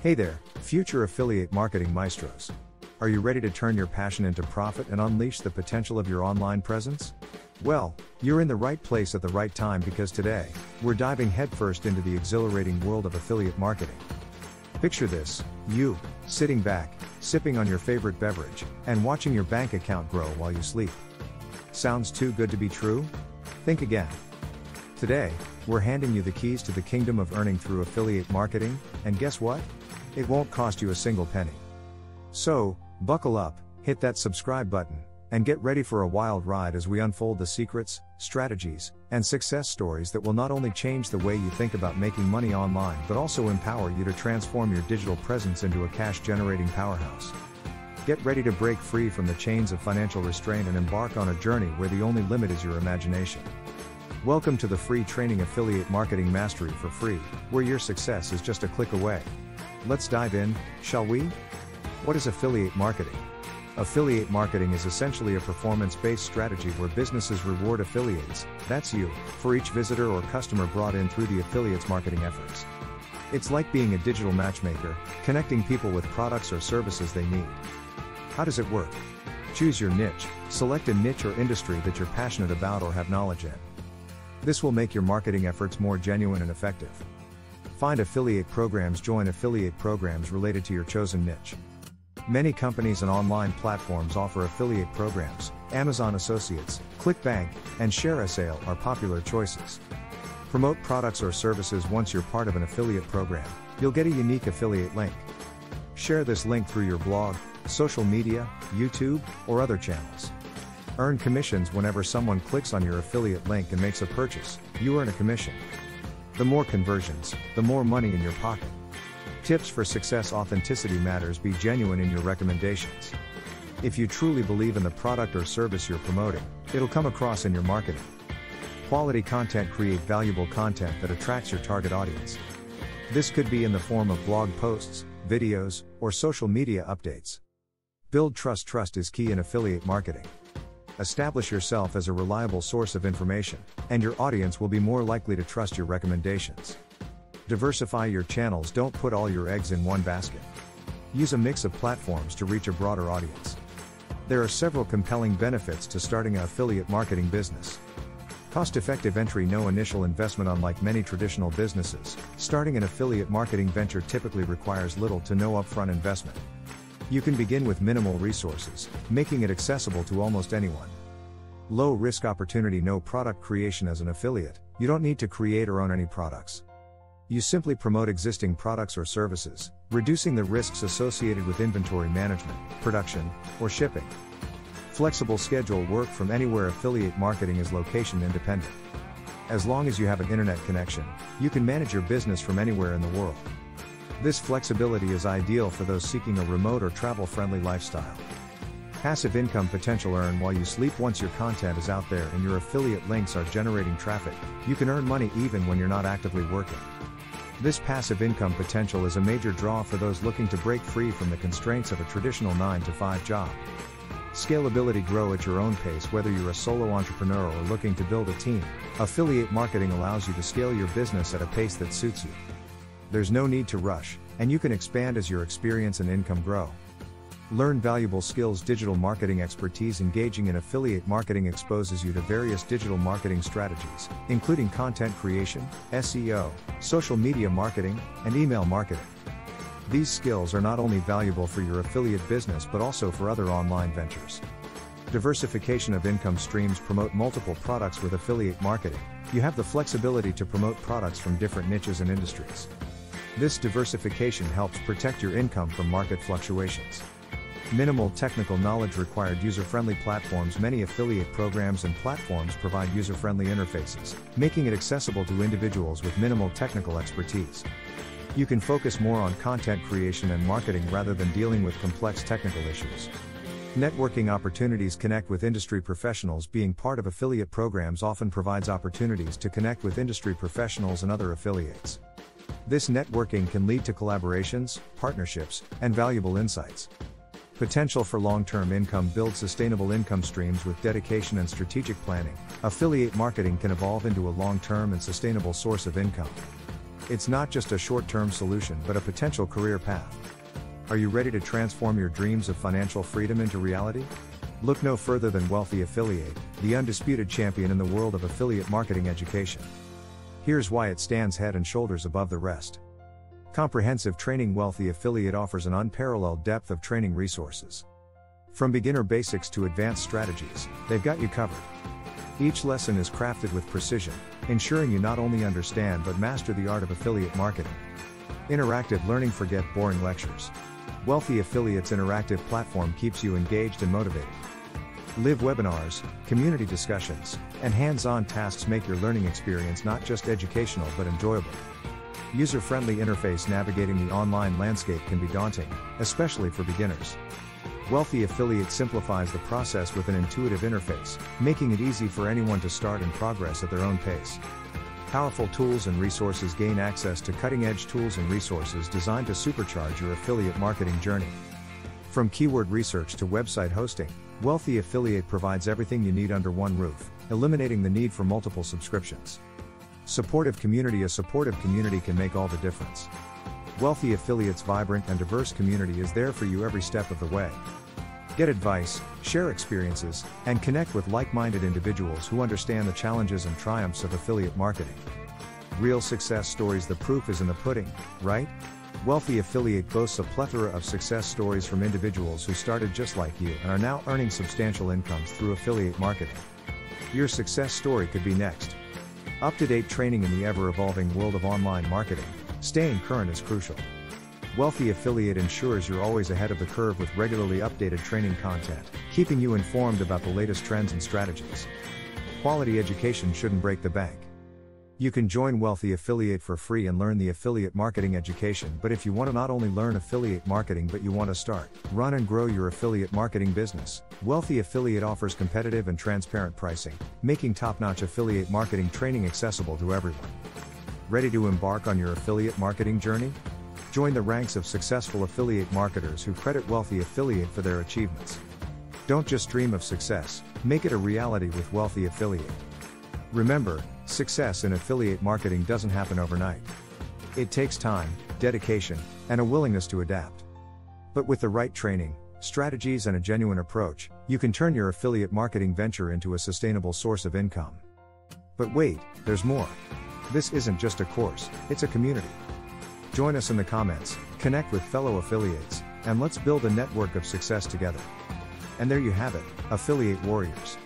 Hey there, future affiliate marketing maestros. Are you ready to turn your passion into profit and unleash the potential of your online presence? Well, you're in the right place at the right time, because today, we're diving headfirst into the exhilarating world of affiliate marketing. Picture this, you, sitting back, sipping on your favorite beverage, and watching your bank account grow while you sleep. Sounds too good to be true? Think again. Today, we're handing you the keys to the kingdom of earning through affiliate marketing, and guess what? It won't cost you a single penny. So, buckle up, hit that subscribe button, and get ready for a wild ride as we unfold the secrets, strategies, and success stories that will not only change the way you think about making money online, but also empower you to transform your digital presence into a cash-generating powerhouse. Get ready to break free from the chains of financial restraint and embark on a journey where the only limit is your imagination. Welcome to the free training Affiliate Marketing Mastery for Free, where your success is just a click away. Let's dive in, shall we? What is affiliate marketing? Affiliate marketing is essentially a performance-based strategy where businesses reward affiliates, that's you, for each visitor or customer brought in through the affiliate's marketing efforts. It's like being a digital matchmaker, connecting people with products or services they need. How does it work? Choose your niche, select a niche or industry that you're passionate about or have knowledge in. This will make your marketing efforts more genuine and effective. Find affiliate programs, join affiliate programs related to your chosen niche. Many companies and online platforms offer affiliate programs. Amazon Associates, ClickBank, and ShareASale are popular choices. Promote products or services. Once you're part of an affiliate program, you'll get a unique affiliate link. Share this link through your blog, social media, YouTube, or other channels. Earn commissions. Whenever someone clicks on your affiliate link and makes a purchase, you earn a commission. The more conversions, the more money in your pocket. Tips for success. Authenticity matters. Be genuine in your recommendations. If you truly believe in the product or service you're promoting, it'll come across in your marketing. Quality content. Create valuable content that attracts your target audience. This could be in the form of blog posts, videos, or social media updates. Build trust. Trust is key in affiliate marketing. Establish yourself as a reliable source of information, and your audience will be more likely to trust your recommendations. Diversify your channels. Don't put all your eggs in one basket. Use a mix of platforms to reach a broader audience. There are several compelling benefits to starting an affiliate marketing business. Cost-effective entry. No initial investment. Unlike many traditional businesses, starting an affiliate marketing venture typically requires little to no upfront investment. You can begin with minimal resources, making it accessible to almost anyone. Low-risk opportunity. No product creation. As an affiliate, you don't need to create or own any products. You simply promote existing products or services, reducing the risks associated with inventory management, production, or shipping. Flexible schedule. Work from anywhere. Affiliate marketing is location independent. As long as you have an internet connection, you can manage your business from anywhere in the world. This flexibility is ideal for those seeking a remote or travel-friendly lifestyle. Passive income potential. Earn while you sleep. Once your content is out there and your affiliate links are generating traffic, you can earn money even when you're not actively working. This passive income potential is a major draw for those looking to break free from the constraints of a traditional 9-to-5 job. Scalability. Grow at your own pace. Whether you're a solo entrepreneur or looking to build a team, affiliate marketing allows you to scale your business at a pace that suits you. There's no need to rush, and you can expand as your experience and income grow. Learn valuable skills. Digital marketing expertise. Engaging in affiliate marketing exposes you to various digital marketing strategies, including content creation, SEO, social media marketing, and email marketing. These skills are not only valuable for your affiliate business but also for other online ventures. Diversification of income streams. Promote multiple products. With affiliate marketing, you have the flexibility to promote products from different niches and industries. This diversification helps protect your income from market fluctuations. Minimal technical knowledge required. User-friendly platforms. Many affiliate programs and platforms provide user-friendly interfaces, making it accessible to individuals with minimal technical expertise. You can focus more on content creation and marketing rather than dealing with complex technical issues. Networking opportunities. Connect with industry professionals. Being part of affiliate programs often provides opportunities to connect with industry professionals and other affiliates. This networking can lead to collaborations, partnerships, and valuable insights. Potential for long-term income. Build sustainable income streams. With dedication and strategic planning, affiliate marketing can evolve into a long-term and sustainable source of income. It's not just a short-term solution, but a potential career path. Are you ready to transform your dreams of financial freedom into reality? Look no further than Wealthy Affiliate, the undisputed champion in the world of affiliate marketing education. Here's why it stands head and shoulders above the rest. Comprehensive training. Wealthy Affiliate offers an unparalleled depth of training resources. From beginner basics to advanced strategies, they've got you covered. Each lesson is crafted with precision, ensuring you not only understand but master the art of affiliate marketing. Interactive learning. Forget boring lectures. Wealthy Affiliate's interactive platform keeps you engaged and motivated. Live webinars, community discussions, and hands-on tasks make your learning experience not just educational but enjoyable. User-friendly interface. Navigating the online landscape can be daunting, especially for beginners. Wealthy Affiliate simplifies the process with an intuitive interface, making it easy for anyone to start and progress at their own pace. Powerful tools and resources. Gain access to cutting-edge tools and resources designed to supercharge your affiliate marketing journey. From keyword research to website hosting, Wealthy Affiliate provides everything you need under one roof, eliminating the need for multiple subscriptions. Supportive community. A supportive community can make all the difference. Wealthy Affiliate's vibrant and diverse community is there for you every step of the way. Get advice, share experiences, and connect with like-minded individuals who understand the challenges and triumphs of affiliate marketing. Real success stories. The proof is in the pudding, right? Wealthy Affiliate boasts a plethora of success stories from individuals who started just like you and are now earning substantial incomes through affiliate marketing. Your success story could be next. Up-to-date training. In the ever-evolving world of online marketing, staying current is crucial. Wealthy Affiliate ensures you're always ahead of the curve with regularly updated training content, keeping you informed about the latest trends and strategies. Quality education. Shouldn't break the bank. You can join Wealthy Affiliate for free and learn the affiliate marketing education, but if you want to not only learn affiliate marketing but you want to start, run and grow your affiliate marketing business, Wealthy Affiliate offers competitive and transparent pricing, making top-notch affiliate marketing training accessible to everyone. Ready to embark on your affiliate marketing journey? Join the ranks of successful affiliate marketers who credit Wealthy Affiliate for their achievements. Don't just dream of success, make it a reality with Wealthy Affiliate. Remember, success in affiliate marketing doesn't happen overnight. It takes time, dedication, and a willingness to adapt. But with the right training, strategies, and a genuine approach, you can turn your affiliate marketing venture into a sustainable source of income. But wait, there's more. This isn't just a course, it's a community. Join us in the comments, connect with fellow affiliates, and let's build a network of success together. And there you have it, affiliate warriors.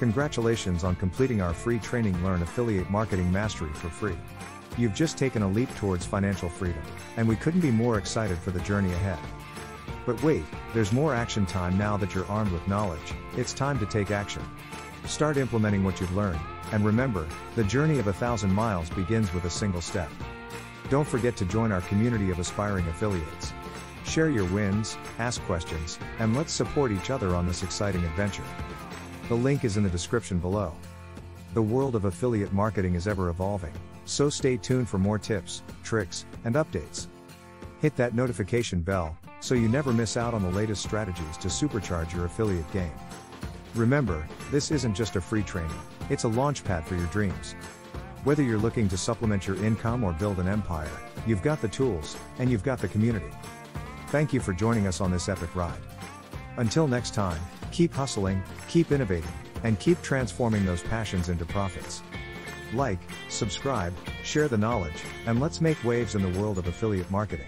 Congratulations on completing our free training. Learn affiliate marketing mastery for free. You've just taken a leap towards financial freedom, and we couldn't be more excited for the journey ahead. But wait, there's more action time. Now that you're armed with knowledge, it's time to take action. Start implementing what you've learned, and remember, the journey of 1,000 miles begins with a single step. Don't forget to join our community of aspiring affiliates. Share your wins, ask questions, and let's support each other on this exciting adventure. The link is in the description below. The world of affiliate marketing is ever evolving, so stay tuned for more tips, tricks, and updates. Hit that notification bell, so you never miss out on the latest strategies to supercharge your affiliate game. Remember, this isn't just a free training, it's a launchpad for your dreams. Whether you're looking to supplement your income or build an empire, you've got the tools, and you've got the community. Thank you for joining us on this epic ride. Until next time, keep hustling, keep innovating, and keep transforming those passions into profits. Like, subscribe, share the knowledge, and let's make waves in the world of affiliate marketing.